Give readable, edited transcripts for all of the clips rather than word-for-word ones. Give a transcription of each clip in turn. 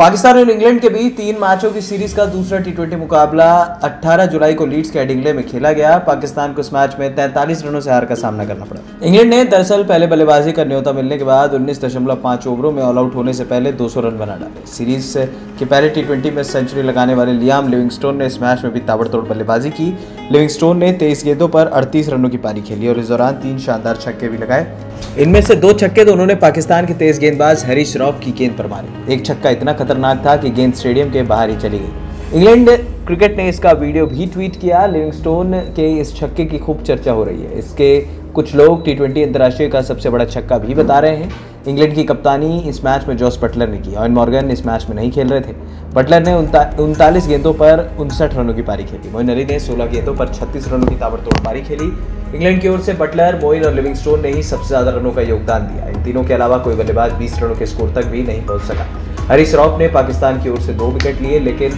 पाकिस्तान और इंग्लैंड के बीच 3 मैचों की सीरीज का दूसरा T20 मुकाबला 18 जुलाई को लीड्स के एडिंग्ले में खेला गया। पाकिस्तान को इस मैच में 43 रनों से हार का सामना करना पड़ा। इंग्लैंड ने दरअसल पहले बल्लेबाजी का न्योता मिलने के बाद 19.5 ओवरों में ऑल आउट होने से पहले 200 रन बना डाले। सीरीज के पहले T20 में सेंचुरी लगाने वाले लियाम लिविंगस्टोन ने इस मैच में भी ताबड़तोड़ बल्लेबाजी की। लिविंगस्टोन ने 23 गेंदों पर 38 रनों की पारी खेली और इस दौरान 3 शानदार छक्के भी लगाए। इनमें से 2 छक्के तो उन्होंने पाकिस्तान के तेज गेंदबाज हरीश रौफ की गेंद पर मारे। एक छक्का इतना खतरनाक था कि गेंद स्टेडियम के बाहर ही चली गई। इंग्लैंड क्रिकेट ने इसका वीडियो भी ट्वीट किया। लिविंगस्टोन के इस छक्के की खूब चर्चा हो रही है। इसके कुछ लोग T20 अंतर्राष्ट्रीय का सबसे बड़ा छक्का भी बता रहे हैं। इंग्लैंड की कप्तानी इस मैच में जॉस बटलर ने की। एवन मॉर्गन इस मैच में नहीं खेल रहे थे। बटलर ने 39 गेंदों पर 59 रनों की पारी खेली। मोइन अली ने 16 गेंदों पर 36 रनों की ताबड़तोड़ पारी खेली। इंग्लैंड की ओर से बटलर, मोइन और लिविंगस्टोन ने ही सबसे ज़्यादा रनों का योगदान दिया। इन तीनों के अलावा कोई बल्लेबाज 20 रनों के स्कोर तक भी नहीं पहुँच सका। हरीश रौफ ने पाकिस्तान की ओर से 2 विकेट लिए, लेकिन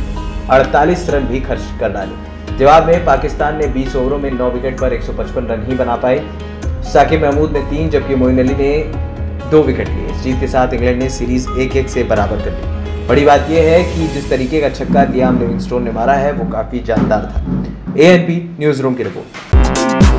48 रन भी खर्च कर डाले। जवाब में पाकिस्तान ने 20 ओवरों में 9 विकेट पर 155 रन ही बना पाए। साकिब महमूद ने 3 जबकि मोइन अली ने 2 विकेट लिए। इस जीत के साथ इंग्लैंड ने सीरीज 1-1 से बराबर कर ली। बड़ी बात यह है कि जिस तरीके का छक्का लियाम लिविंगस्टोन ने मारा है वो काफ़ी जानदार था। ANP न्यूज़ रूम की रिपोर्ट।